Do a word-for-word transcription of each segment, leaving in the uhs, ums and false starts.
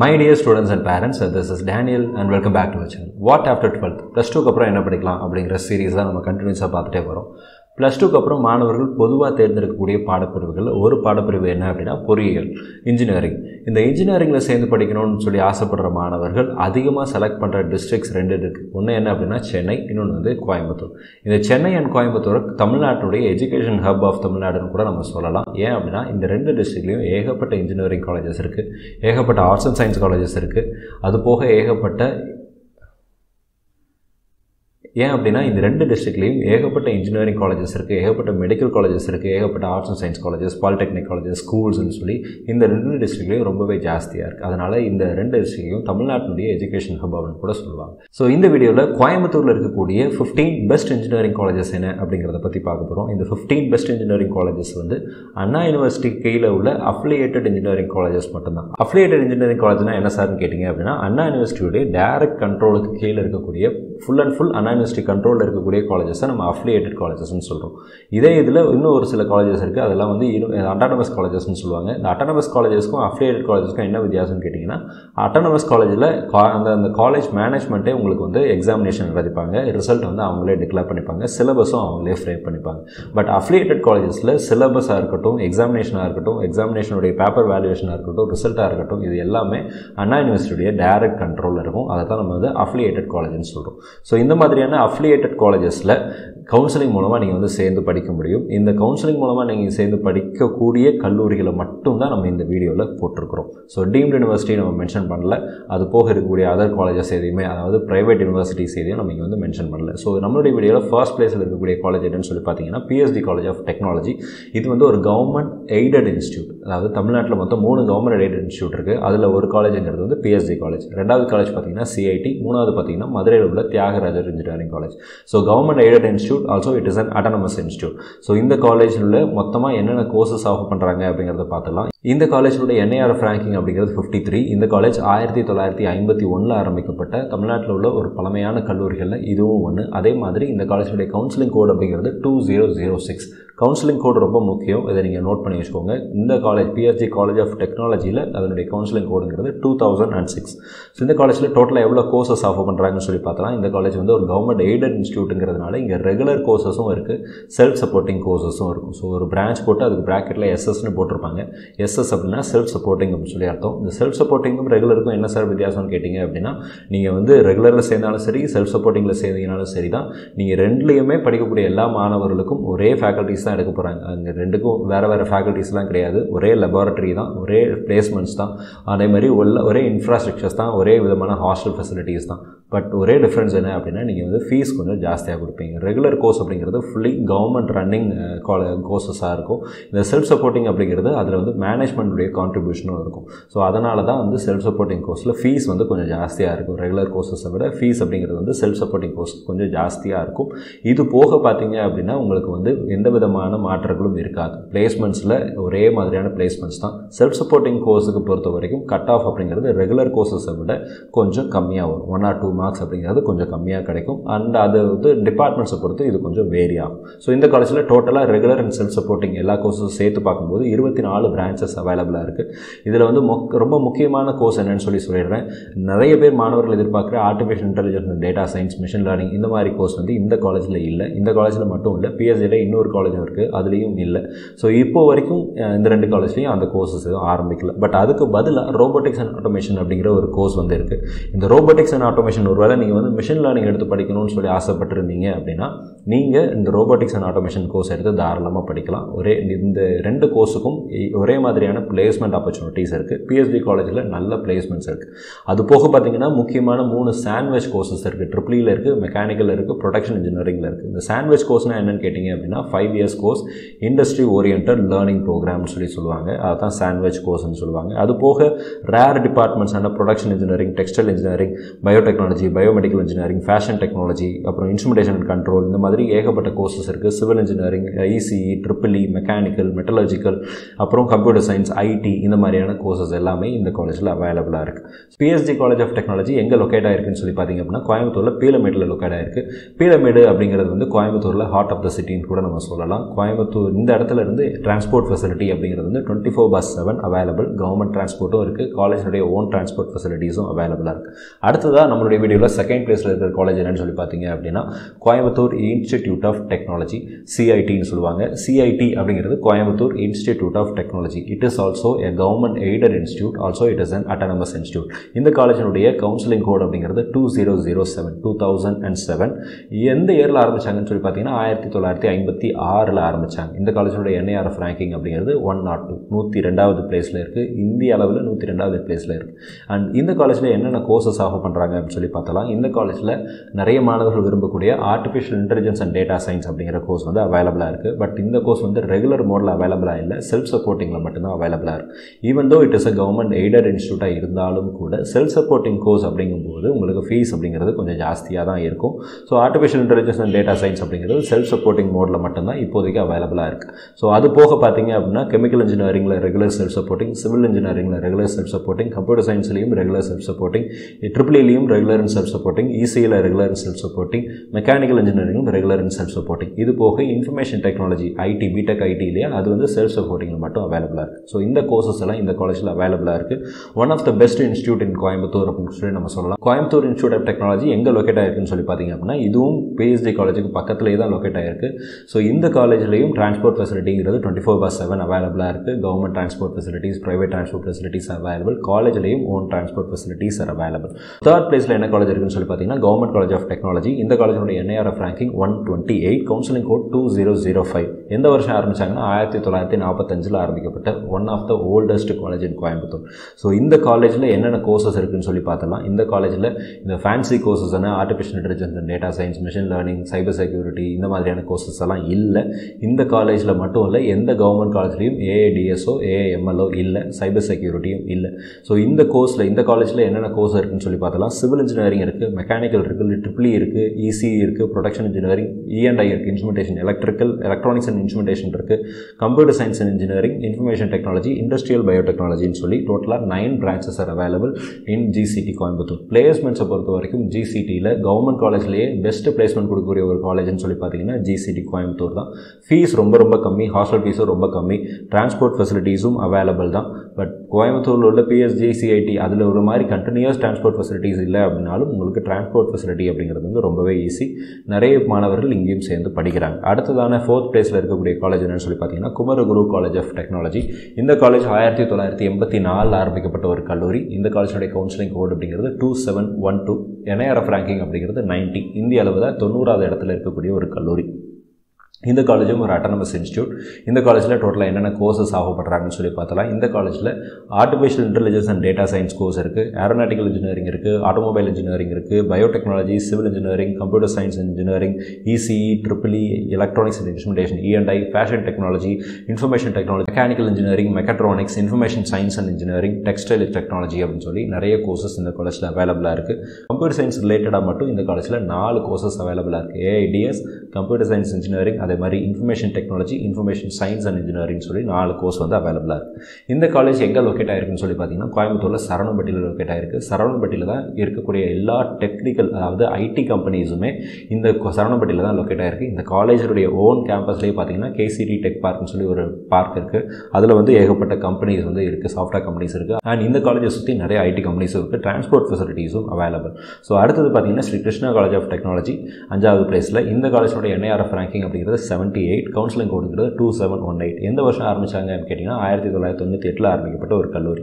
My dear students and parents, this is Daniel and welcome back to our channel. What after twelfth? Plus two kapra enna padikalam abingra series la nama continuous ah paatite varom. Plus two kapra maanavargal poduva theerndukuriya paadapiruvugal oru paadapiruvu enna appadina poriyal engineering. Indha engineering la sendu padikkanum nu solli aasapadra maanavargal adhigama select pandra districts rendu irukku. Onnu enna appadina Chennai, innonu vandu Coimbatore. Indha Chennai and Coimbatore Tamil Nadu education hub of Tamil Nadu nu kuda nama sollalam. Yen appadina indha rendu district layum egapatta engineering colleges irukku. Egapatta arts and science colleges irukku. Adu poga egapatta ஏன் அப்படின்னா இந்த ரெண்டு டிஸ்ட்ரிக்ட்லேயும் ஏகப்பட்ட engineering colleges இருக்குது, ஏகப்பட்ட medical colleges இருக்குது, ஏகப்பட்ட arts and science colleges, polytechnic colleges, ஸ்கூல்ஸ்ன்னு சொல்லி இந்த ரெண்டு டிஸ்ட்ரிக்ட்லேயும் ரொம்பவே ஜாஸ்தியாக இருக்குது. அதனால் இந்த ரெண்டு டிஸ்ட்ரிக்ட்லையும் தமிழ்நாட்டினுடைய எஜுகேஷன் ஹப் அப்படின்னு கூட சொல்லுவாங்க. ஸோ இந்த வீடியோவில் கோயம்புத்தூரில் இருக்கக்கூடிய ஃபிஃப்டீன் பெஸ்ட் இன்ஜினியரிங் காலேஜஸ் என்ன அப்படிங்கிறத பற்றி பார்க்க போகிறோம். இந்த ஃபிஃப்டீன் பெஸ்ட் இன்ஜினியரிங் காலேஜஸ் வந்து அண்ணா யூனிவர்சிட்டி கீழே உள்ள அஃபிலியேட்டட் இன்ஜினியரிங் காலேஜஸ் மட்டும்தான். அஃபிலியேட்டட் இன்ஜினியரிங் காலேஜ்னால் என்ன சார்னு கேட்டிங்க அப்படின்னா அண்ணா யூனிவர்சிட்டியுடைய டேரக்ட் கண்ட்ரோலுக்கு கீழே இருக்கக்கூடிய full and full Anna university கண்ட்ரோலில் இருக்கக்கூடிய காலேஜஸை நம்ம அஃபிலியேட்டட் காலேஜஸ்ன்னு சொல்கிறோம். இதே இதில் இன்னும் ஒரு சில காலேஜஸ் இருக்குது, அதெல்லாம் வந்து அட்டானமஸ் காலேஜஸ்ன்னு சொல்லுவாங்க. இந்த அட்டானமஸ் காலேஜஸ்க்கும் அஃபிலியேட்டட் காலேஜஸ்க்கும் என்ன வித்தியாசம்னு கேட்டிங்கன்னா அட்டானமஸ் காலேஜில் அந்த அந்த காலேஜ் மேனேஜ்மெண்ட்டே உங்களுக்கு வந்து எக்ஸாமினேஷன் நடத்திப்பாங்க, ரிசல்ட் வந்து அவங்களே டிக்ளேர் பண்ணிப்பாங்க, சிலபஸும் அவங்களே ஃப்ரேம் பண்ணிப்பாங்க. பட் அஃபிலியேட்டட் காலேஜஸில் சிலபஸாக இருக்கட்டும், எக்ஸாமினேஷனாக இருக்கட்டும், எக்ஸாமினேஷனுடைய பேப்பர் வேல்யூவேஷனாக இருக்கட்டும், ரிசல்ட்டாக இருக்கட்டும், இது எல்லாமே அண்ணா யூனிவர்சிட்டியுடைய டேரக்ட் கண்ட்ரோலில் இருக்கும். அதை தான் நம்ம வந்து அஃபிலியேட்டட் காலேஜ்னு சொல்கிறோம். ஸோ இந்த மாதிரி அஃபிலியேட்டட் காலேஜஸில் கவுன்சிலிங் மூலமாக நீங்கள் வந்து சேர்ந்து படிக்க முடியும். இந்த கவுன்சிலிங் மூலமாக நீங்கள் சேர்ந்து படிக்கக்கூடிய கல்லூரிகளை மட்டும்தான் நம்ம இந்த வீடியோவில் போட்டிருக்கிறோம். ஸோ டீம்டு யூனிவர்சிட்டி நம்ம மென்ஷன் பண்ணல, அது போக இருக்கக்கூடிய அதர் காலேஜஸ் எதையுமே, அதாவது ப்ரைவேட் யூனிவர்சிட்டிஸ் எதையும் நம்ம இங்கே வந்து மென்ஷன் பண்ணல. ஸோ நம்மளுடைய வீடியோவில் ஃபர்ஸ்ட் பிளேஸில் இருக்கக்கூடிய காலேஜ் என்னன்னு சொல்லி பார்த்தீங்கன்னா பிஎஸ்டி காலேஜ் ஆஃப் டெக்னாலஜி. இது வந்து ஒரு கவர்மெண்ட் எய்டட் இன்ஸ்டியூட், அதாவது தமிழ்நாட்டில் மொத்தம் மூணு கவர்மெண்ட் எய்டட் இன்ஸ்டியூட் இருக்குது. அதில் ஒரு காலேஜுங்கிறது வந்து பிஎஸ்டி காலேஜ், ரெண்டாவது காலேஜ் பார்த்தீங்கன்னா சிஐடி, மூணாவது பார்த்தீங்கன்னா மதுரையில் உள்ள Thiagarajar engineering college. So government aided institute, also it is an autonomous institute. So இந்த காலேஜில் மொத்தமாக என்னென்ன கோர்சஸ் ஆஃபர் பண்ணுறாங்க அப்படிங்கிறத பார்த்துலாம். இந்த காலேஜோட என்ஐஆர்எஃப் ரேங்கிங் அப்படிங்கிறது ஃபிஃப்டி த்ரீ. இந்த காலேஜ் ஆயிரத்தி தொள்ளாயிரத்தி ஐம்பத்தி ஒன்றில் ஆரம்பிக்கப்பட்ட தமிழ்நாட்டில் உள்ள ஒரு பழமையான கல்லூரிகளில் இதுவும் ஒன்று. அதே மாதிரி இந்த காலேஜுடைய கவுன்சிலிங் கோட் அப்படிங்கிறது two zero zero six. Counselling code ரொம்ப முக்கியம், இதை நீங்கள் நோட் பண்ணி வச்சுக்கோங்க. இந்த காலேஜ் பிஎஸ்ஜி காலேஜ் ஆஃப் டெக்னாலஜியில் அதனுடைய கவுன்சிலிங் கோடுங்கிறது two thousand and six. So இந்த காலேஜில் டோட்டலாக எவ்வளோ கோர்சஸ் ஆஃபர் பண்ணுறாங்கன்னு சொல்லி பார்த்தலாம். இந்த காலேஜ் வந்து ஒரு கவர்மெண்ட் எய்டட் இன்ஸ்டியூட்டுங்கிறதுனால இங்கே ரெகுலர் கோர்சஸும் இருக்குது, செல்ஃப் சப்போர்ட்டிங் கோர்சஸும் இருக்கும். ஸோ ஒரு பிரான்ச் போட்டு அதுக்கு ப்ராக்கெட்டில் எஸ்எஸ்ன்னு போட்டிருப்பாங்க. எஸ்எஸ் அப்படின்னா செல்ஃப் சப்போர்ட்டிங் அப்படின்னு சொல்லி அர்த்தம். இந்த செல்ஃப் சப்போர்ட்டிங்கும் ரெகுலருக்கும் என்ன சார் வித்தியாசம்னு கேட்டிங்க அப்படின்னா நீங்கள் வந்து ரெகுலரில் சேர்ந்தாலும் சரி, செல்ஃப் சப்போர்ட்டிங்கில் சேர்ந்தீங்கனாலும் சரி தான், நீங்கள் ரெண்டுலேயுமே படிக்கக்கூடிய எல்லா மாணவர்களுக்கும் ஒரே ஃபேக்கல்ட்டிஸ் தான் எடுக்க போகிறாங்க. அங்கே ரெண்டுக்கும் வேறு வேறு ஃபேக்கல்ட்டிஸ்லாம் கிடையாது, ஒரே லெபார்ட்டரி தான், ஒரே பிளேஸ்மெண்ட்ஸ் தான், அதே மாதிரி ஒரே இன்ஃப்ராஸ்ட்ரக்சர்ஸ் தான், ஒரே விதமான ஹாஸ்டல் ஃபெசிலிட்டிஸ் தான். பட் ஒரே டிஃப்ரென்ஸ் என்ன அப்படின்னா நீங்கள் வந்து ஃபீஸ் கொஞ்சம் ஜாஸ்தியாக கொடுப்பீங்க. ரெகுலர் கோர்ஸ் அப்படிங்கிறது ஃபுல்லி கவர்மெண்ட் ரன்னிங் காலே கோர்சஸாக இருக்கும். இந்த செல்ஃப் சப்போர்ட்டிங் அப்படிங்கிறது அதில் வந்து மேனேஜ்மெண்ட்டுடைய கான்ட்ரிபியூஷனும் இருக்கும். ஸோ அதனால தான் வந்து செல்ஃப் சப்போர்ட்டிங் கோர்ஸில் ஃபீஸ் வந்து கொஞ்சம் ஜாஸ்தியாக இருக்கும். ரெகுலர் கோர்ஸஸை விட ஃபீஸ் அப்படிங்கிறது வந்து செல்ஃப் சப்போர்ட்டிங் கோர்ஸ் கொஞ்சம் ஜாஸ்தியாக இருக்கும். இது போக பார்த்தீங்க அப்படின்னா உங்களுக்கு வந்து எந்த விதமான மாற்றங்களும் இருக்காது, பிளேஸ்மெண்ட்ஸில் ஒரே மாதிரியான பிளேஸ்மெண்ட்ஸ் தான். செல்ஃப் சப்போர்ட்டிங் கோர்ஸுக்கு பொறுத்த வரைக்கும் கட் ஆஃப் அப்படிங்கிறது ரெகுலர் கோர்ஸஸை விட கொஞ்சம் கம்மியாக வரும். ஒன் ஆர் டூ மார்க்ஸ் அப்படிங்கிறது கொஞ்சம் கம்மியாக கிடைக்கும். அண்ட் அது வந்து டிபார்ட்மெண்ட்ஸை பொறுத்து இது கொஞ்சம் வேரி ஆகும். ஸோ இந்த காலேஜில் டோட்டலாக ரெகுலர் அண்ட் செல்ஃப் சப்போர்ட்டிங் எல்லா கோர்ஸஸும் சேர்த்து பார்க்கும்போது இருபத்தி நாலு பிரான்ச்சஸ் அவைலபிளாக இருக்குது. இதில் வந்து மொக் ரொம்ப முக்கியமான கோர்ஸ் என்னன்னு சொல்லி சொல்லிடுறேன். நிறைய பேர் மாணவர்கள் எதிர்பார்க்குற artificial intelligence, data science, machine learning இந்த மாதிரி கோர்ஸ் வந்து இந்த காலேஜில் இல்லை. இந்த காலேஜில் மட்டும் இல்லை, பிஎஸ்சியில் இன்னொரு காலேஜும் இருக்குது, அதுலேயும் இல்லை. ஸோ இப்போ வரைக்கும் இந்த ரெண்டு காலேஜ்லேயும் அந்த கோர்ஸஸ் எதுவும் ஆரம்பிக்கல. பட் அதுக்கு பதிலாக ரோபோட்டிக்ஸ் அண்ட் ஆட்டோமேஷன் அப்படிங்கிற ஒரு கோர்ஸ் வந்து இருக்குது. இந்த ரோபோட்டிக்ஸ் அண்ட் ஆட்டோமேஷன் ஒருவேளை நீங்கள் வந்து மிஷின் லேர்னிங் எடுத்து படிக்கணும்னு சொல்லி ஆசைப்பட்டிருந்தீங்க அப்படின்னா நீங்கள் இந்த ரோபோட்டிக்ஸ் அண்ட் ஆட்டோமேஷன் கோர்ஸ் எடுத்து தாராளமாக படிக்கலாம். ஒரே இந்த ரெண்டு கோர்ஸுக்கும் ஒரே மாதிரியான பிளேஸ்மெண்ட் ஆப்பர்ச்சுனிட்டிஸ் இருக்குது. பிஎஸ்பி காலேஜில் நல்ல பிளேஸ்மெண்ட்ஸ் இருக்குது. அது போக பார்த்தீங்கன்னா முக்கியமான மூணு சாண்ட்விச் கோர்ஸஸ் இருக்குது. ட்ரிபிளியில் இருக்குது, மெக்கானிக்கல் இருக்குது, ப்ரொடக்ஷன் இன்ஜினியரிங்கில் இருக்குது. இந்த சாண்ட்விச் கோர்ஸ்னால் என்னென்னு கேட்டிங்க அப்படின்னா five years course, industry oriented learning ப்ரோக்ராம்னு சொல்லி சொல்லுவாங்க. அதுதான் சாண்ட்விச் கோர்ஸ்ன்னு சொல்லுவாங்க. அது போக ரேர் டிபார்ட்மெண்ட்ஸ் ஆனால் production engineering, textile engineering, biotechnology, biomedical engineering, fashion technology, அப்புறம் இன்ஸ்ட்ருமெண்டேஷன் அண்ட் கண்ட்ரோல் இந்த மாதிரி ஏகப்பட்ட கோர்ஸஸ் இருக்குது. Civil engineering, ICE, triple E, mechanical, metallurgical, அப்புறம் computer Computer Science, I T இந்த மாதிரியான கோர்சஸ் எல்லாமே இந்த காலேஜ்ல அவைலபிளா இருக்கு. P S G College of Technology எங்க லொகேட் ஆயிருக்குன்னு சொல்லி பாத்தீங்க அப்படினா கோயம்புத்தூர்ல பீலமேட்ல லொகேட் ஆயிருக்கு. பீலமேடு அப்படிங்கிறது வந்து கோயம்புத்தூர்ல ஹார்ட் ஆஃப் தி சிட்டின்னு கூட நம்ம சொல்லலாம். கோயம்புத்தூர் இந்த இடத்துல இருந்து டிரான்ஸ்போர்ட் ஃபெசிலிட்டி அப்படிங்கிறது வந்து twenty-four by seven available. Government டிரான்ஸ்போர்ட்டும் இருக்கு, காலேஜ்னுடைய ஓன் டிரான்ஸ்போர்ட் ஃபெசிலிட்டிஸும் அவைலபிளா இருக்கு. அடுத்ததா நம்மளுடைய வீடியோல செகண்ட் பிளேஸ்ல இருக்கிற காலேஜ் என்னன்னு சொல்லி பாத்தீங்க அப்படினா Coimbatore institute of technology, C I T ன்னு சொல்லுவாங்க. C I T அப்படிங்கிறது Coimbatore Institute of Technology. It is also a government aided institute, also it is an autonomous institute. இந்த காலேஜினுடைய கவுன்சிலிங் கோட் அப்படிங்கிறது two thousand seven. எந்த இயர்ல ஆரம்பிச்சாங்கன்னு சொல்லி பார்த்தீங்கன்னா ஆயிரத்தி தொள்ளாயிரத்தி ஐம்பத்தி ஆறுல ஆரம்பிச்சாங்க. இந்த காலேஜினுடைய N I R F ranking அப்படிங்கிறது one oh two, நூற்றி ரெண்டாவது பிளேஸ்ல இருக்கு. இந்திய அளவில் நூற்றி ரெண்டாவது பிளேஸ்ல இருக்கு. அண்ட் இந்த காலேஜ்ல என்னென்ன கோர்சஸ் ஆஃபர் பண்றாங்க அப்படின்னு சொல்லி பார்த்தலாம். இந்த காலேஜ்ல நிறைய மாணவர்கள் விரும்பக்கூடிய artificial intelligence and data science அப்படிங்கிற கோர்ஸ் வந்து அவைலபிளா இருக்கு. பட் இந்த கோர்ஸ் வந்து ரெகுலர் மோடில் அவைலபிளா இல்லை, செல்ஃப் சப்போர்ட்டிங்ல மட்டும்தான் அவைலபிளா இருக்கு. Even though it is a government aided இன்ஸ்டியூட்டா இருந்தாலும் கூட செல்ஃப் சப்போர்ட்டிங் கோர்ஸ் அப்படிங்கும்போது உங்களுக்கு ஃபீஸ் அப்படிங்கிறது கொஞ்சம் ஜாஸ்தியாக தான் இருக்கும். So artificial intelligence and data science அப்படிங்கிறது செல்ஃப் சப்போர்ட்டிங் மோட்ல மட்டும்தான் இப்போதைக்கு அவைலபிளா இருக்கு. ஸோ அது போக பார்த்தீங்க அப்படின்னா கெமிக்கல் இன்ஜினியரிங்ல ரெகுலர் செல்ஃப் சப்போர்ட்டிங், சிவில் இன்ஜினியரிங்ல ரெகுலர் செல்ஃப் சப்போர்ட்டிங், கம்ப்யூட்டர் சயின்ஸ்லையும் ரெகுலர் செல்ஃப் சப்போர்ட்டிங், ட்ரிபிள் இலையும் ரெகுலர் செல்ஃப் சப்போர்ட்டிங், ஈசியில் ரெகுலர் செல்ஃ் சப்போர்ட்டிங், மெக்கானிக்கல் இன்ஜினியரிங்கும் ரெகுலர் செல்ஃப் சப்போர்ட்டிங். இது போக information technology IT BTech IT இல்லையா, அது வந்து செல்ஃப் சப்போர்ட்டிங்ல மட்டும் அவைலபிளா இருக்கு. ஸோ இந்த கோர்சஸ் எல்லாம் இந்த காலேஜில் அவைலபிளா இருக்கு. One of the best institute in Coimbatore அப்படின்னு சொல்லி நம்ம சொல்லலாம். கோயம்புத்தூர் இன்ஸ்டியூட் ஆஃப் டெக்னாலஜி எங்க லொகேட் ஆயிருக்குன்னு சொல்லி பார்த்தீங்க அப்படின்னா இதுவும் P S G காலேஜுக்கு பக்கத்திலேயே தான் லொகேட் ஆயிருக்கு. ஸோ இந்த காலேஜ்லையும் டிரான்ஸ்போர்ட் ஃபெசிலிட்டிங்கிறது டுவெண்ட்டி ஃபோர் பை செவன் அவைலபிளா இருக்கு. Government transport facilities, private transport facilities available. காலேஜ்லையும் own transport facilities are available. Third பிளேஸ்ல என்ன காலேஜ் இருக்குன்னு சொல்லி பார்த்தீங்கன்னா கவர்மெண்ட் காலேஜ் ஆஃப் டெக்னாலஜி. இந்த காலேஜினுடைய N I R F ranking one twenty-eight, counselling code two thousand five. எந்த வருஷம் ஆரம்பிச்சாங்கன்னா ஆயிரத்தி தொள்ளாயிரத்தி நாற்பத்தஞ்சில் ஆரம்பிக்கப்பட்ட one of the oldest college in Coimbatore. So இந்த காலேஜில் என்னென்ன கோர்சஸ் இருக்குன்னு சொல்லி பார்த்தலாம். இந்த காலேஜில் இந்த ஃபேன்சி கோர்சஸ் என்ன artificial intelligence and data science, machine learning, cyber security இந்த மாதிரியான கோர்சஸ் எல்லாம் இல்லை. இந்த காலேஜில் மட்டும் இல்லை, எந்த கவர்மெண்ட் காலேஜ்லையும் A I D S O A I M L O இல்லை, சைபர் செக்யூரிட்டியும் இல்லை. ஸோ இந்த கோர்ஸில் இந்த காலேஜில் என்னென்ன கோர்ஸ் இருக்குன்னு சொல்லி பார்த்தலாம். சிவில் இன்ஜினியரிங் இருக்குது, மெக்கானிக்கல் இருக்குது, ட்ரிபிள் இருக்குது, E C இருக்குது, production engineering, E and I இருக்குது, instrumentation electrical electronics and instrumentation இருக்கு, computer science and engineering, information technology, industrial பயோடெக்னாலஜின்னு சொல்லி டோட்டலாக nine branches are available in GCT Coimbatore. பிளேஸ்மெண்ட்ஸை பொறுத்த வரைக்கும் ஜிசிடியில் கவர்மெண்ட் காலேஜ்லேயே பெஸ்ட் பிளேஸ்மெண்ட் கொடுக்கக்கூடிய ஒரு காலேஜ்னு சொல்லி பார்த்தீங்கன்னா ஜிசிடி கோயம்புத்தூர் தான். ஃபீஸ் ரொம்ப ரொம்ப கம்மி, ஹாஸ்டல் ஃபீஸும் ரொம்ப கம்மி, டிரான்ஸ்போர்ட் ஃபெசிலிட்டிஸும் அவைலபிள் தான். பட் கோயம்புத்தூரில் உள்ள P S G C I T அதில் ஒரு மாதிரி கண்டினியூஸ் டிரான்ஸ்போர்ட் ஃபெசிலிட்டிஸ் இல்லை அப்படின்னாலும் உங்களுக்கு டிரான்ஸ்போர்ட் ஃபெசிலிட்டி அப்படிங்கிறது வந்து ரொம்பவே ஈஸி. நிறைய மாணவர்கள் இங்கேயும் சேர்ந்து படிக்கிறாங்க. அடுத்ததான ஃபோர்த் பிளேஸில் இருக்கக்கூடிய காலேஜ் என்னன்னு சொல்லி பார்த்தீங்கன்னா குமரகுரு காலேஜ் ஆஃப் டெக்னாலஜி. இந்த காலேஜ் ஆயிரத்தி தொள்ளாயிரத்தி எண்பத்தி நாலில் ஆரம்பிக்கப்பட்ட ஒரு கல்லூரி. இந்த காலேஜோடைய கவுன்சிலிங் கோட் அப்படிங்கிறது two seven one two, N I R F ranking அப்படிங்கிறது ninety. இந்திய அளவில் தொண்ணூறாவது இடத்துல இருக்கக்கூடிய ஒரு கல்லூரி. இந்த காலேஜும் ஒரு அட்டானமஸ் இன்ஸ்டியூட். இந்த காலேஜில் டோட்டலாக என்னென்ன கோர்சஸ் ஆகப்படுறாங்கன்னு சொல்லி பார்த்தலாம். இந்த காலேஜில் artificial intelligence and data science course இருக்குது, ஏரோநாட்டிக்கல் இன்ஜினியரிங் இருக்குது, ஆட்டோமொபைல் இன்ஜினியரிங் இருக்குது, biotechnology, civil engineering, computer science engineering, E C E, triple E, electronics and instrumentation E and I, fashion technology, information technology, mechanical engineering, mechatronics, information science and engineering, textile technology அப்படின்னு சொல்லி நிறைய courses இந்த காலேஜில் அவைலபிளாக இருக்குது. Computer science ரிலேட்டடாக மட்டும் இந்த காலேஜில் நாலு கோர்சஸ் அவைலபிளாக இருக்குது. A I D S, computer science engineering, அதே மாதிரி information technology, information science and engineering சொல்லி நாலு கோர்ஸ் வந்து அவைலபிளாக இருக்குது. இந்த காலேஜ் எங்கே லொக்கேட் ஆயிருக்குன்னு சொல்லி பார்த்தீங்கன்னா கோயம்புத்தூரில் சரவணம்பட்டியில் லொக்கேட் ஆயிருக்கு. சரவணம்பட்டியில் தான் இருக்கக்கூடிய எல்லா டெக்னிக்கல் அதாவது ஐடி கம்பெனிஸுமே இந்த சரவணம்பட்டியில் தான் லொக்கேட் ஆயிருக்கு. இந்த காலேஜுடைய ஓன் கேம்பஸ்லேயே பார்த்தீங்கன்னா K C D டெக் பார்க்னு சொல்லி ஒரு பார்க் இருக்குது. அதில் வந்து ஏகப்பட்ட கம்பெனிஸ் வந்து இருக்குது, சாஃப்ட்வேர் கம்பெனிஸ் இருக்குது. அண்ட் இந்த காலேஜை சுற்றி நிறைய ஐடி கம்பெனிஸும் இருக்குது, டிரான்ஸ்போர்ட் ஃபெசிலிட்டிஸும் அவைலபிள். ஸோ அடுத்தது பார்த்தீங்கன்னா Sri Krishna college of technology அஞ்சாவது பிளேஸில். இந்த காலேஜோட N I R F ranking அப்படிங்கிறது seventy-eight, கவுன்சிலிங் கோடுங்கிறது two seven one eight. எந்த வருஷம் ஆரம்பிச்சாங்க கேட்டிங்கன்னா ஆயிரத்தி தொள்ளாயிரத்தி தொண்ணூற்றி எட்டில் ஆரம்பிக்கப்பட்ட ஒரு கல்லூரி.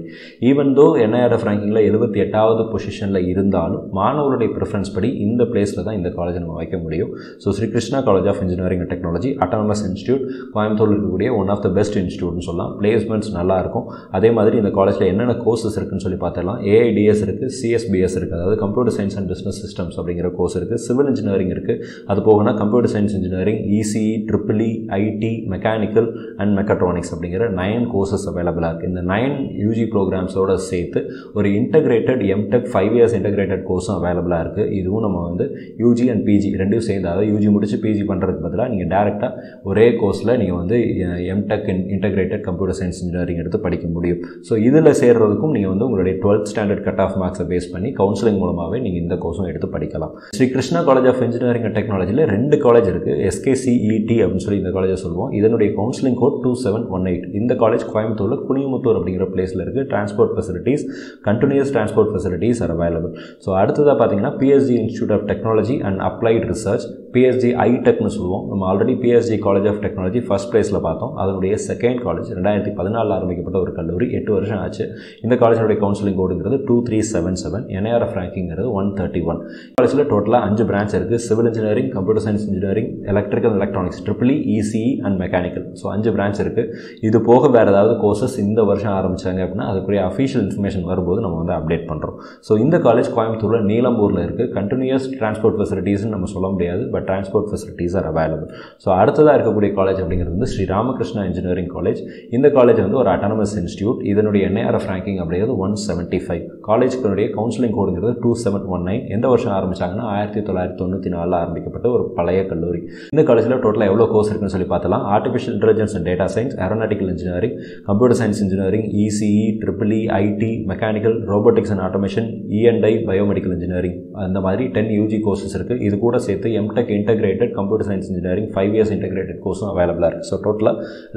Even though N I R F ரேங்கிங்கில் எழுபத்தி எட்டாவது பொசிஷனில் இருந்தாலும் மாணவருடைய ப்ரிஃபரன்ஸ் படி இந்த பிளேஸில் தான் இந்த காலேஜ் நம்ம வைக்க முடியும். So Sri Krishna college of engineering and technology, autonomous institute, கோயம்புத்தூரில் இருக்கக்கூடிய ஒன் ஆஃப் த பெஸ்ட் இன்ஸ்டியூட்னு சொல்லலாம். பிளேஸ்மெண்ட்ஸ் நல்லாயிருக்கும். அதே மாதிரி இந்த காலேஜில் என்னென்ன கோர்சஸ் இருக்குதுன்னு சொல்லி பார்த்துடலாம். A I D S இருக்குது, C S B S இருக்குது, அதாவது computer science and business systems அப்படிங்கிற கோர்ஸ் இருக்குது, சிவில் இன்ஜினியரிங் இருக்குது, அது போகனா computer science engineering, E C E, E E E, E E E, I T, Mechanical and Mechatronics அப்படிங்கிற nine courses available ஆக்கு. இந்த nine U G programs ஓட சேர்த்து ஒரு integrated M Tech five years integrated course available ஆருக்கு. இதுவும் நம்ம வந்து U G and P G ரெண்டையும் சேர்த்து, அதாவது U G முடிச்சு P G பண்றதுக்கு பதிலா நீங்க டைரக்டா ஒரே கோர்ஸ்ல நீங்க வந்து M Tech integrated computer science engineering எடுத்து படிக்க முடியும். சோ இதுல சேர்றதுக்கும் நீங்க வந்து உங்களுடைய twelfth standard cut off marks base பண்ணி கவுன்சிலிங் மூலமாவே நீங்க இந்த கோர்ஸும் எடுத்து படிக்கலாம். Sri Krishna college of engineering and டெக்னாலஜில ரெண்டு காலேஜ் இருக்கு. S K C E T அப்படினு சொல்லி இந்த காலேஜை சொல்வோம். இதனுடைய counselling code two seven one eight. இந்த காலேஜ் கோயம்புத்தூர்ல குனியமுத்தூர் அப்படிங்கிற பிளேஸ்ல இருக்கு. Transport facilities, continuous transport facilities are available. So அடுத்ததா பாத்தீங்கன்னா P S G institute of technology and applied research, P S G ஐடெக்னு சொல்வோம். நம்ம already P S G college of technology first பிளேஸ்ல பார்த்தோம். அதனுடைய செகண்ட் காலேஜ் இரண்டாயிரத்து பதினான்கு ஆரம்பிக்கப்பட்ட ஒரு கல்லூரி, எட்டு வருஷம் ஆச்சு. இந்த காலேஜினுடைய கவுன்சிலிங் கோடுங்கிறது two three seven seven, N I R F ranking-ங்கிறது one thirty-one. காலேஜ்ல டோட்டலா அஞ்சு பிரான்ச் இருக்கு. Civil engineering, computer science engineering, electrical and electronics E E E, and mechanical. So அஞ்சு பிரான்ச் இருக்கு. இது போக வேற ஏதாவது கோர்சஸ் இந்த வருஷம் ஆரம்பிச்சாங்க அப்படின்னா அதுக்குரிய அஃபிஷியல் இன்ஃபர்மேஷன் வரும்போது நம்ம வந்து அப்டேட் பண்றோம். ஸோ இந்த காலேஜ் கோயம்புத்தூர்ல நீலம்பூர்ல இருக்கு. கண்டினியூஸ் டிரான்ஸ்போர்ட் ஃபெசிலிட்டிஸ்ன்னு நம்ம சொல்ல முடியாது, but transport facilities are available. So அடுத்ததாக இருக்கக்கூடிய காலேஜ் அப்படிங்கிறது வந்து ஸ்ரீ ராமகிருஷ்ணா இன்ஜினியரிங் காலேஜ். இந்த காலேஜ் வந்து ஒரு அட்டானமஸ் இன்ஸ்டியூட். இதனுடைய N I R F ranking அப்படிங்கிறது one seventy-five. காலேஜ்களுடைய கவுன்சிலிங் கோடுங்கிறது two seven one nine. எந்த வருஷம் ஆரம்பிச்சாங்கன்னா ஆயிரத்தி தொள்ளாயிரத்தி தொண்ணூற்றி நாலில் ஆரம்பிக்கப்பட்ட ஒரு பழைய கல்லூரி. இந்த காலேஜில் டோட்டலாக எவ்வளோ கோர்ஸ் இருக்குன்னு சொல்லி பார்த்தலாம். Artificial intelligence and data science, aeronautical engineering, computer science engineering, E C E, E E E, I T, mechanical, robotics and automation, E and I, biomedical engineering, அந்த மாதிரி டென் U G கோர்சஸ் இருக்குது. இது கூட சேர்த்து M Tech integrated computer science engineering five years integrated course available are. So total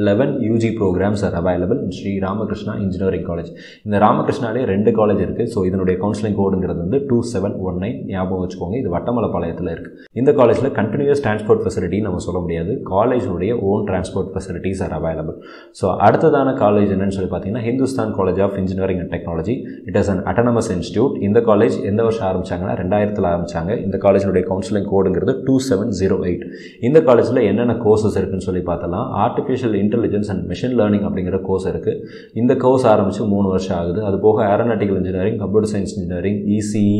eleven U G programs are available in Sri Ramakrishna Engineering College. இந்த ராமகிருஷ்ணாலே ரெண்டு college இருக்கு. So இதனுடைய counselling கோடுங்கிறது வந்து two seven one nine, ஞாபகம் வச்சுக்கோங்க. இது வட்டமலைப்பாளையத்தில் இருக்கு. இந்த காலேஜ்ல கண்டினியூஸ் டிரான்ஸ்போர்ட் ஃபெசிலிட்டி நம்ம சொல்ல முடியாது. காலேஜினுடைய own transport facilities are available. So அடுத்ததான காலேஜ் என்னன்னு சொல்லி பார்த்தீங்கன்னா Hindustan college of engineering and technology. It is an autonomous institute. இந்த காலேஜ் எந்த வருஷம் ஆரம்பிச்சாங்கன்னா ரெண்டாயிரத்தில் ஆரம்பிச்சாங்க. இந்த காலேஜினுடைய கவுன்சிலிங் கோடுங்கிறது two seven zero eight. இந்த காலேஜில் என்னென்ன கோர்சஸ் இருக்குன்னு சொல்லி பார்த்தலாம். Artificial intelligence and machine learning அப்படிங்கிற கோர்ஸ் இருக்குது. இந்த கோர்ஸ் ஆரம்பித்து மூணு வருஷம் ஆகுது. அது போக aeronautical engineering, computer science engineering, E C E, E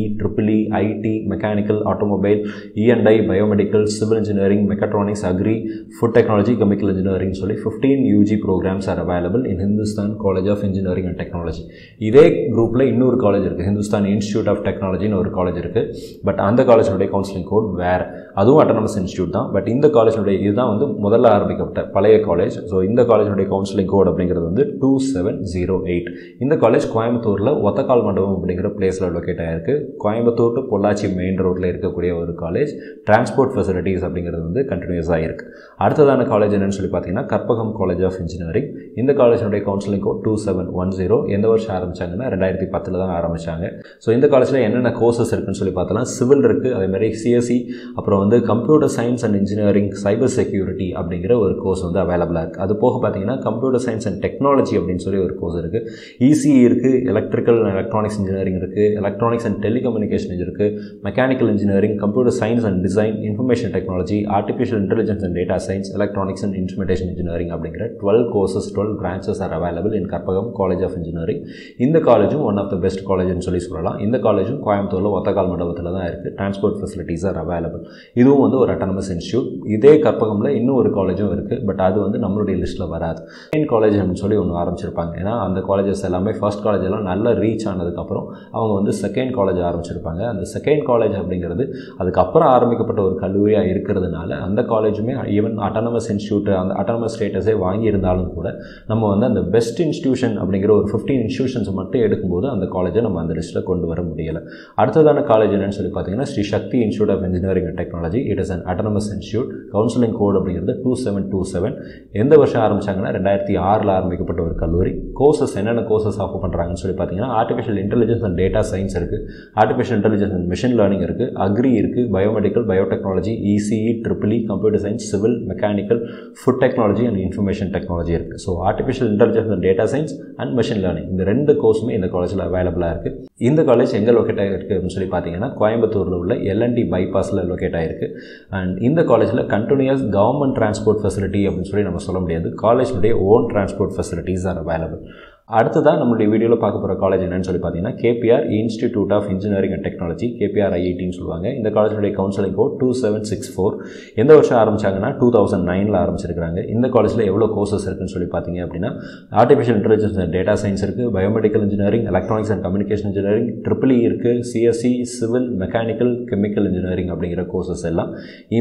E E, I T, mechanical, automobile, E and I, biomedical, civil engineering, mechatronics, agri, food technology, chemical engineering சொல்லி fifteen U G programmes are available in Hindustan college of engineering and technology. இதே குரூப்பில் இன்னொரு college இருக்குது, Hindustan institute of டெக்னாலஜின்னு ஒரு college இருக்குது. But அந்த காலேஜினுடைய counselling code வேறு, அதுவும் அட்டானமஸ் இன்ஸ்டியூட் தான். பட் இந்த காலேஜினுடைய இதுதான் வந்து முதல்ல ஆரம்பிக்கப்பட்ட பழைய காலேஜ். ஸோ இந்த காலேஜினுடைய கவுன்சிலிங் கோட் அப்படிங்கிறது வந்து two seven zero eight. இந்த காலேஜ் கோயம்புத்தூரில் ஒத்தக்கால் மண்டபம் அப்படிங்கிற பிளேஸில் லொக்கேட் ஆகிருக்கு. கோயம்புத்தூர் டு பொள்ளாச்சி மெயின் ரோட்டில் இருக்கக்கூடிய ஒரு காலேஜ். டிரான்ஸ்போர்ட் ஃபெசிலிட்டிஸ் அப்படிங்கிறது வந்து கண்டினியூஸாக இருக்குது. அடுத்ததான காலேஜ் என்னென்னு சொல்லி பார்த்தீங்கன்னா கற்பகம் காலேஜ் ஆஃப் இன்ஜினியரிங். இந்த காலேஜினுடைய counselling code two seven one zero. எந்த வருஷம் ஆரம்பித்தாங்கன்னா ரெண்டாயிரத்தி பத்தில் தான் ஆரம்பித்தாங்க. ஸோ இந்த காலேஜில் என்னென்ன கோர்சஸ் இருக்குன்னு சொல்லி பார்த்தலாம். சிவில் இருக்குது, அதேமாதிரி C S E, அப்புறம் வந்து computer science and engineering, cyber security அப்படிங்கிற ஒரு கோர்ஸ் வந்து அவைலபிளாக இருக்குது. அது போக பார்த்தீங்கன்னா கம்ப்யூட்டர் சயின்ஸ் அண்ட் டெக்னாலஜி அப்படின்னு சொல்லி ஒரு கோர்ஸ் இருக்குது. E C E இருக்குது, எலக்ட்ரிக்கல் அண்ட் எலக்ட்ரானிக்ஸ் இன்ஜினியரிங் இருக்குது, எலக்ட்ரானிக்ஸ் அண்ட் டெலிகம்யூனிகேஷன் இருக்குது, mechanical engineering, computer science and design, information technology, artificial intelligence and data science, electronics and instrumentation engineering அப்படிங்கிற twelve courses, twelve branches are available in Karpagam college of engineering. இந்த காலேஜும் one of the best காலேஜ்னு சொல்லி சொல்லலாம். இந்த காலேஜும் கோயம்புத்தூரில் ஒத்தக்கால் மண்டபத்தில் தான் இருக்குது. Transport facilities are available. இதுவும் வந்து ஒரு அட்டானமஸ் இன்ஸ்டியூட். இதே கற்பகம்ல இன்னும் ஒரு காலேஜும் இருக்குது. பட் அது வந்து நம்மளுடைய லிஸ்ட்டில் வராது. மெயின் காலேஜ் அப்படின்னு சொல்லி ஒன்று ஆரம்பிச்சிருப்பாங்க. ஏன்னா அந்த காலேஜஸ் எல்லாமே ஃபர்ஸ்ட் காலேஜ் எல்லாம் நல்லா ரீச் ஆனதுக்கப்புறம் அவங்க வந்து செகண்ட் காலேஜ் ஆரம்பிச்சிருப்பாங்க. அந்த செகண்ட் காலேஜ் அப்படிங்கிறது அதுக்கப்புறம் ஆரம்பிக்கப்பட்ட ஒரு கல்லூரியாக இருக்கிறதுனால அந்த காலேஜுமே ஈவன் அட்டானமஸ் இன்ஸ்டியூட் அந்த அட்டானமஸ் ஸ்டேட்டஸே வாங்கியிருந்தாலும் கூட நம்ம வந்து அந்த பெஸ்ட் இன்ஸ்டியூஷன் அப்படிங்கிற ஒரு ஃபிஃப்டீன் இன்ஸ்டியூஷன்ஸ் மட்டும் எடுக்கும்போது அந்த காலேஜை நம்ம அந்த லிஸ்ட்டில் கொண்டு வர முடியலை. அடுத்ததான காலேஜ் என்னன்னு சொல்லி பார்த்தீங்கன்னா Sri Sakthi institute of engineering and technology. It is an autonomous institute. Counselling code அப்படிங்கிறது two seven two seven. எந்த வருஷம் ஆரம்பிச்சாங்கன்னா ரெண்டாயிரத்தி ஆறில் ஆரம்பிக்கப்பட்ட ஒரு கல்லூரி. கோர்சஸ் என்னென்ன கோர்சஸ் ஆஃபர் பண்ணுறாங்கன்னு சொல்லி பார்த்தீங்கன்னா artificial intelligence and data science இருக்குது, artificial intelligence and machine learning இருக்குது, அக்ரி இருக்குது, biomedical, biotechnology, E C E, E E E, computer science, civil, mechanical, food technology and information technology இருக்குது. So artificial intelligence and data science and machine learning இந்த ரெண்டு கோர்ஸுமே இந்த காலேஜில் அவைலபிளாக இருக்குது. இந்த காலேஜ் எங்கே லொக்கேட் ஆகிருக்கு அப்படின்னு சொல்லி பார்த்தீங்கன்னா கோயம்புத்தூரில் உள்ள L and T பைபாஸில் லொக்கேட் ஆகிருக்கு. அண்ட் இந்த காலேஜில் கண்டினியூஸ் கவர்மெண்ட் டிரான்ஸ்போர்ட் ஃபெசிலிட்டி அப்படின்னு சொல்லி நம்ம சொல்ல முடியாது. காலேஜினுடைய own transport facilities are available. அடுத்ததா நம்மளுடைய வீடியோல பார்க்க போற காலேஜ் என்னன்னு சொல்லி பாத்தீங்கன்னா K P R Institute of Engineering and Technology K P R I I T னு சொல்வாங்க. இந்த காலேஜோட counselling code two seven six four. எந்த வருஷம் ஆரம்பிச்சாங்கன்னா two thousand nine ல ஆரம்பிச்சிருக்காங்க. இந்த காலேஜ்ல எவ்வளவு கோர்சஸ் இருக்குன்னு சொல்லி பாத்தீங்க அப்படினா Artificial Intelligence and Data Science இருக்கு, Biomedical Engineering, Electronics and Communication Engineering, Triple E இருக்கு, C S E, Civil, Mechanical, Chemical Engineering அப்படிங்கற கோர்சஸ் எல்லாம்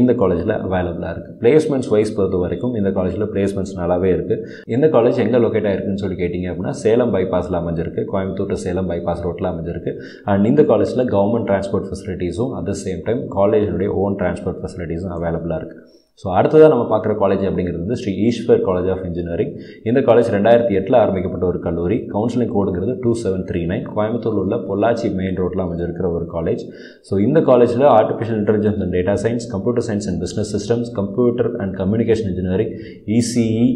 இந்த காலேஜ்ல அவேலபிளா இருக்கு. பிளேஸ்மென்ட்ஸ் வைஸ் பொறுத்த வரைக்கும் இந்த காலேஜ்ல பிளேஸ்மென்ட்ஸ் நல்லாவே இருக்கு. இந்த காலேஜ் எங்க லொகேட் ஆயிருக்குன்னு சொல்லி கேட்டிங்க அப்படினா சேலம் பைபாஸ்ல அமைஞ்சிருக்கு, கோயம்புத்தூர் to சேலம் பைபாஸ் ரோட்ல அமைஞ்சிருக்கு. அண்ட் இந்த காலேஜ்ல கவர்மெண்ட் டிரான்ஸ்போர்ட் ஃபெசிலிட்டிஸும் அட் தி சேம் டைம் காலேஜோட ஓன் டிரான்ஸ்போர்ட் ஃபெசிலிட்டிஸும் அவேலபிளா இருக்கு. So, அடுத்ததாக நம்ம பார்க்குற காலேஜ் அப்படிங்கிறது வந்து Sri Ishwar college of engineering. இந்த காலேஜ் ரெண்டாயிரத்தி எட்டில் ஆரம்பிக்கப்பட்ட ஒரு கல்லூரி. கவுன்சிலிங் கோடுங்கிறது two seven three nine. Coimbatore உள்ள பொள்ளாச்சி மெயின் ரோட்டில் அமைஞ்சிருக்கிற ஒரு காலேஜ். ஸோ இந்த காலேஜில் artificial intelligence and data science, computer science and business systems, computer and communication engineering, E C E,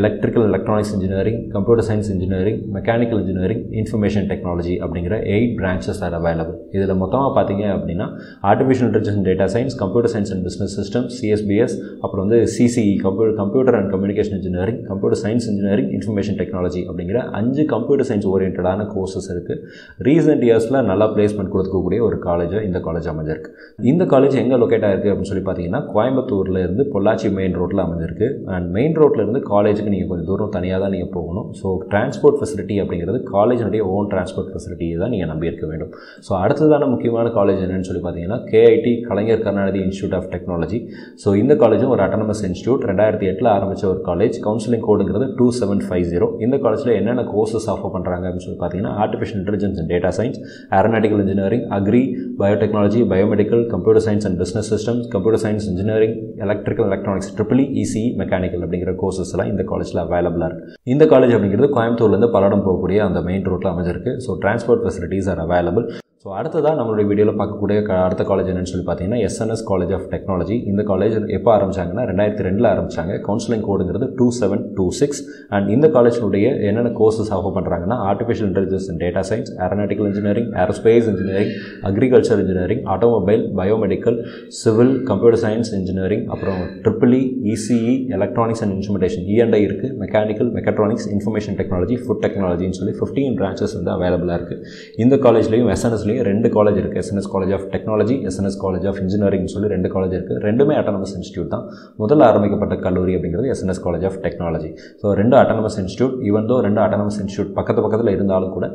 electrical electronics engineering, computer science engineering, mechanical engineering, information technology அப்படிங்கிற eight branches are available. இதில் மொத்தமாக பார்த்தீங்க அப்படின்னா artificial intelligence and data science, computer science and business systems C S B S, அப்புறம் வந்து C C E computer computer and communication engineering, computer science engineering, information technology அப்படிங்கிற அஞ்சு computer science ஓரியன்டான courses இருக்குது. ரீசெண்ட் இயர்ஸில் நல்லா placement கொடுத்துக்கக்கூடிய ஒரு காலேஜாக இந்த காலேஜ் அமைஞ்சிருக்கு. இந்த காலேஜ் எங்கே லொக்கேட் ஆயிருக்கு அப்படின்னு சொல்லி பார்த்தீங்கன்னா கோயம்புத்தூரில் இருந்து பொள்ளாச்சி மெயின் ரோட்டில் அமைஞ்சிருக்கு. அண்ட் மெயின் ரோட்டில் இருந்து காலேஜுக்கு நீங்கள் கொஞ்சம் தூரம் தனியாக தான் நீங்கள் போகணும். ஸோ டிரான்ஸ்போர்ட் ஃபெசிலிட்டி அப்படிங்கிறது காலேஜினுடைய ஓன் டிரான்ஸ்போர்ட் ஃபெசிலிட்டியை தான் நீங்கள் நம்பியிருக்க வேண்டும். ஸோ அடுத்ததான முக்கியமான காலேஜ் என்னன்னு சொல்லி பார்த்தீங்கன்னா K I T Kalaignar Karunanidhi institute of technology. So இந்த காலேஜ் ஒரு அட்டானமஸ் இன்ஸ்டியூட், ரெண்டாயிரத்தி எட்டில் ஆரம்பித்த ஒரு காலேஜ். கவுன்சிலிங் கோடுங்கிறது two seven five zero. இந்த காலேஜில் என்னென்ன கோர்சஸ் ஆஃபர் பண்ணுறாங்க அப்படின்னு சொல்லி பார்த்தீங்கன்னா artificial intelligence and data science, aeronautical engineering, agri, biotechnology, biomedical, computer science and business systems, computer science engineering, electrical electronics, triple E, E C E, mechanical அப்படிங்கிற courses எல்லாம் இந்த காலேஜில் அவைலபிளாக இருக்குது. இந்த காலேஜ் அப்படிங்கிறது கோயம்புத்தூர்லேருந்து பல்லடம் போகக்கூடிய அந்த மெயின் ரோட்டில் அமைஞ்சிருக்கு. So transport facilities are available. So அடுத்ததாக நம்மளுடைய வீடியோவில் பார்க்கக்கூடிய அடுத்த காலேஜ் என்னென்னு சொல்லி பார்த்தீங்கன்னா S N S College of Technology. இந்த காலேஜ் எப்போ ஆரம்பித்தாங்கன்னா ரெண்டாயிரத்தி ரெண்டில் ஆரம்பித்தாங்க. கவுன்சிலிங் கோடுங்கிறது two seven two six. And இந்த காலேஜினுடைய என்னென்ன கோர்சஸ் ஆஃபர் பண்ணுறாங்கன்னா artificial intelligence and data science, aeronautical engineering, aerospace engineering, agriculture engineering, automobile, biomedical, civil, computer science engineering, அப்புறம் triple E, E C E, electronics and instrumentation E and I இருக்குது, mechanical, mechatronics, information technology, food டெக்னாலஜின்னு சொல்லி fifteen branches வந்து அவைலபிளாக இருக்குது. இந்த காலேஜ்லேயும் S N S ரெண்டு காலேஜ் இருக்குது. S N S College of Technology, S N S College of Engineering சொல்லி ரெண்டு காலேஜ் இருக்குது. ரெண்டுமே அட்டானமஸ் இன்ஸ்டியூட் தான். முதல்ல ஆரம்பிக்கப்பட்ட கல்லூரி அப்படிங்கிறது S N S College of Technology. So ரெண்டு அட்டானமஸ் இன்ஸ்டியூட். ஈவன் தோ ரெண்டு அட்டானமஸ் இன்ஸ்டியூட் பக்கத்து பக்கத்தில் இருந்தாலும் கூட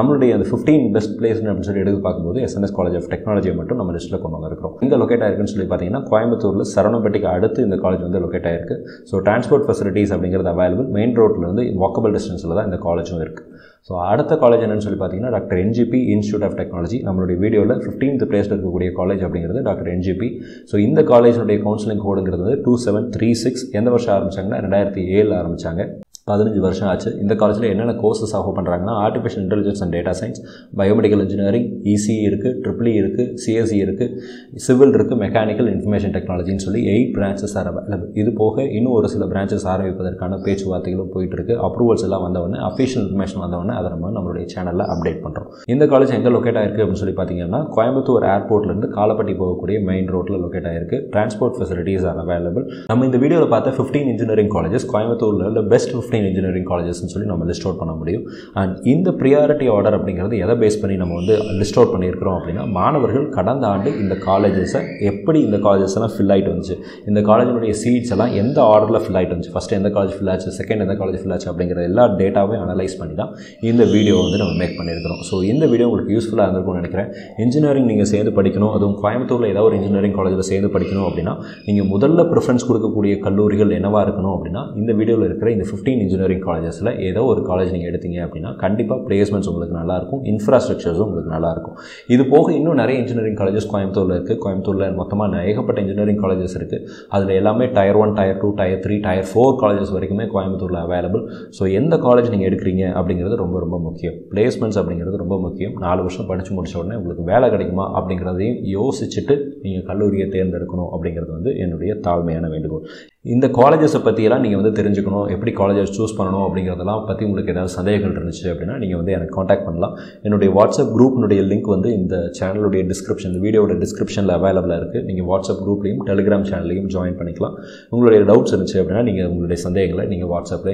நம்மளுடைய அந்த ஃபிஃப்டீன் பெஸ்ட் பிளேஸ் அப்படின்னு சொல்லி எடுத்து பார்க்கும்போது S N S College of Technology மட்டும் நம்ம லிஸ்ட்டில் கொண்டு வந்திருக்கிறோம். இந்த லொக்கேட் ஆயிருக்குன்னு சொல்லி பார்த்தீங்கன்னா கோயம்புத்தூரில் சரவணப்பட்டிக்கு அடுத்து இந்த காலேஜ் வந்து லொக்கேட் ஆயிருக்கு. ஸோ டிரான்ஸ்போர்ட் ஃபெசிலிட்டிஸ் அப்படிங்கிறது அவைலபிள். மெயின் ரோட்டில் வந்து வாக்கபிள் டிஸ்டன்ஸில் தான் இந்த காலேஜும் இருக்குது. ஸோ அடுத்த காலேஜ் என்னன்னு சொல்லி பார்த்தீங்கன்னா doctor N G P institute of technology. நம்மளுடைய வீடியோவில் ஃபிஃப்டீன்த் பிளேஸில் இருக்கக்கூடிய காலேஜ் அப்படிங்கிறது doctor N G P. So இந்த காலேஜினுடைய கவுன்சிலிங் கோடுங்கிறது வந்து two seven three six. எந்த வருஷம் ஆரம்பித்தாங்கன்னா ரெண்டாயிரத்தி ஏழில் ஆரம்பித்தாங்க. பதினஞ்சு வருஷம் ஆச்சு. இந்த காலேஜில் என்னென்ன கோர்சஸ் ஆஃபர் பண்ணுறாங்கன்னா artificial intelligence and data science, biomedical engineering, E C E இருக்குது, ட்ரிபிள் E இருக்குது, C S E இருக்குது, சிவில் இருக்குது, மெக்கானிக்கல், இன்ஃபர்மேஷன் டெக்னாலஜின்னு சொல்லி எயிட் பிரான்ச்சஸ் ஆர் அவைலபிள். இது போக இன்னும் ஒரு சில பிரான்ச்சஸ் ஆரம்பிப்பதற்கான பேச்சுவார்த்தைகளும் போயிட்டு இருக்குது. அப்ரூவல்ஸ் எல்லாம் வந்தவொடனே, அஃபிஷியல் இன்ஃபர்மேஷன் வந்தவொடனே அதை நம்ம நம்மளுடைய சேனலில் அப்டேட் பண்ணுறோம். இந்த காலேஜ் எங்கே லொக்கேட் ஆயிருக்கு அப்படின்னு சொல்லி பார்த்தீங்கன்னா கோயம்புத்தூர் ஏர்போர்ட்லேருந்து காலப்பட்டி போகக்கூடிய மெயின் ரோட்டில் லொக்கேட் ஆயிருக்கு. Transport facilities are available. நம்ம இந்த வீடியோவில் பார்த்தா ஃபிஃப்டீன் இன்ஜினியரிங் காலேஜஸ் கோயம்புத்தூரில் உள்ள பெஸ்ட் ஃபிஃப்டீன் இன்ஜினியரிங் காலேஜஸ்ன்னு சொல்லி நம்ம லிஸ்ட் அவுட் பண்ண முடியும். அண்ட் இந்த ப்ரியாரிட்டி ஆர்டர் அப்படிங்கிறது எதை பேஸ் பண்ணி நம்ம வந்து லிஸ்ட் அவுட் பண்ணியிருக்கிறோம் அப்படின்னா மாணவர்கள் கடந்த ஆண்டு இந்த காலேஜஸை எப்படி இந்த காலேஜஸ் எல்லாம் ஃபில் ஆகிட்டு வந்துச்சு, இந்த காலேஜினுடைய சீட்ஸ் எல்லாம் எந்த ஆர்டரில் ஃபில் ஆகிட்டு வந்துச்சு, ஃபஸ்ட்டு எந்த காலேஜ் ஃபில் ஆச்சு, செகண்ட் எந்த காலேஜ் ஃபில் ஆச்சு அப்படிங்கிற எல்லா டேட்டாவையும் அனலைஸ் பண்ணி தான் இந்த வீடியோ வந்து நம்ம மேக் பண்ணியிருக்கிறோம். ஸோ இந்த வீடியோ உங்களுக்கு யூஸ்ஃபுல்லாக இருந்திருக்கும்னு நினைக்கிறேன். இன்ஜினியரிங் நீங்கள் சேர்ந்து படிக்கணும், அதுவும் கோயம்புத்தூரில் ஏதாவது ஒரு இன்ஜினியரிங் காலேஜில் சேர்ந்து படிக்கணும் அப்படின்னா நீங்கள் முதல்ல ப்ரிஃபரன்ஸ் கொடுக்கக்கூடிய கல்லூரிகள் என்னவாக இருக்கணும் அப்படின்னா இந்த வீடியோவில் இருக்கிற இந்த ஃபிஃப்டீன் இன்ஜினியரிங் காலேஜஸில் ஏதோ ஒரு காலேஜ் நீங்கள் எடுத்தீங்க அப்படின்னா கண்டிப்பாக பிளேஸ்மெண்ட்ஸ் உங்களுக்கு நல்லாயிருக்கும், இன்ஃப்ராஸ்ட்ரக்சர்ஸும் உங்களுக்கு நல்லாயிருக்கும். இது போக இன்னும் நிறைய இன்ஜினியரிங் காலேஜஸ் கோயம்புத்தூரில் இருக்குது. கோயம்புத்தூரில் மொத்தமாக ஏகப்பட்ட இன்ஜினியரிங் காலேஜஸ் இருக்குது. அதில் எல்லாமே tier one, tier two, tier three, tier four colleges வரைக்குமே கோயம்புத்தூரில் அவைலபிள். ஸோ எந்த காலேஜ் நீங்கள் எடுக்கிறீங்க அப்படிங்கிறது ரொம்ப ரொம்ப முக்கியம். பிளேஸ்மெண்ட்ஸ் அப்படிங்கிறது ரொம்ப முக்கியம். நாலு வருஷம் படித்து முடிச்ச உடனே உங்களுக்கு வேலை கிடைக்குமா அப்படிங்கிறதையும் யோசிச்சுட்டு நீங்கள் கல்லூரியை தேர்ந்தெடுக்கணும் அப்படிங்கிறது வந்து என்னுடைய தாழ்மையான வேண்டுகோள். In the colleges of Patira, you can choose the colleges choose Pano, bring the Lam Pathimukana, Sunday Culture, contact Panla. In a WhatsApp group, link on the channel description, the video description available. You WhatsApp group, Telegram channel, join Panicla. You doubts in the Sunday, you WhatsApp.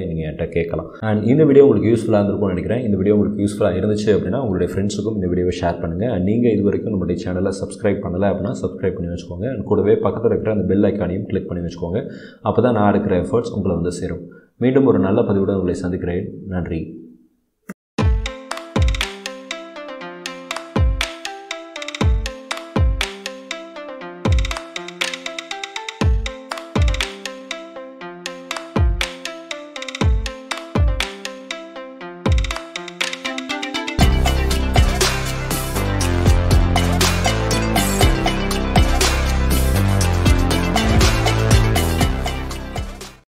And in the video, useful in the video, useful in the friends in the video share and you channel subscribe subscribe and the bell icon click. That's why I will do efforts. I will do a good job.